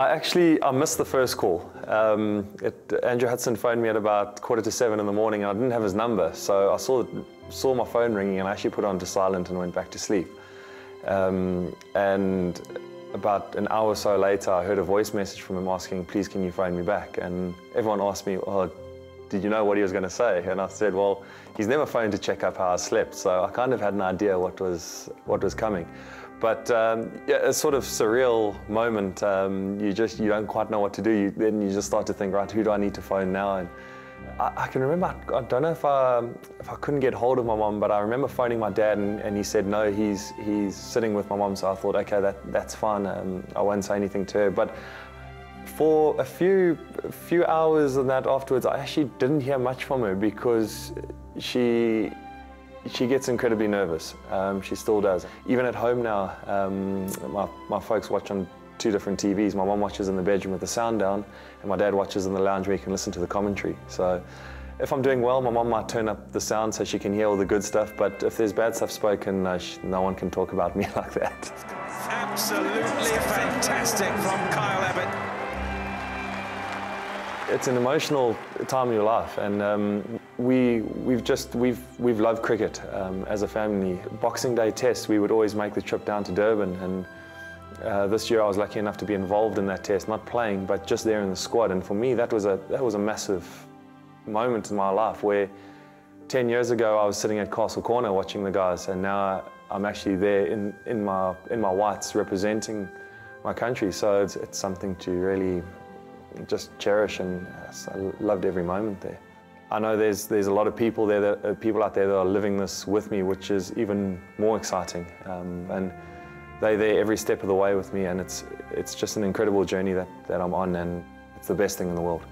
I missed the first call. Andrew Hudson phoned me at about 6:45 in the morning, and I didn't have his number, so I saw my phone ringing, and I actually put it onto silent and went back to sleep. And about an hour or so later, I heard a voice message from him asking, "Please, can you phone me back?" And everyone asked me, "Oh, did you know what he was going to say?" And I said, well, he's never phoned to check up how I slept, so I kind of had an idea what was coming. But yeah, it's sort of surreal moment. You don't quite know what to do. Then you just start to think, right, who do I need to phone now? And I can remember, I don't know if I couldn't get hold of my mum, but I remember phoning my dad, and he said no, he's sitting with my mum. So I thought, okay, that's fine. I won't say anything to her. But for a few hours and that afterwards, I actually didn't hear much from her because she gets incredibly nervous. She still does. Even at home now, my folks watch on 2 different TVs. My mum watches in the bedroom with the sound down, and my dad watches in the lounge where he can listen to the commentary. So if I'm doing well, my mum might turn up the sound so she can hear all the good stuff, but if there's bad stuff spoken, no one can talk about me like that. Absolutely fantastic from Kyle Abbott. It's an emotional time in your life, and we've loved cricket as a family. Boxing Day Test, we would always make the trip down to Durban, and this year I was lucky enough to be involved in that test, not playing, but just there in the squad. And for me, that was a massive moment in my life, where 10 years ago I was sitting at Castle Corner watching the guys, and now I'm actually there in my whites representing my country. So it's something to really just cherish, and I loved every moment there. I know there's a lot of people people out there that are living this with me, which is even more exciting. And they're there every step of the way with me, and it's just an incredible journey that I'm on, and it's the best thing in the world.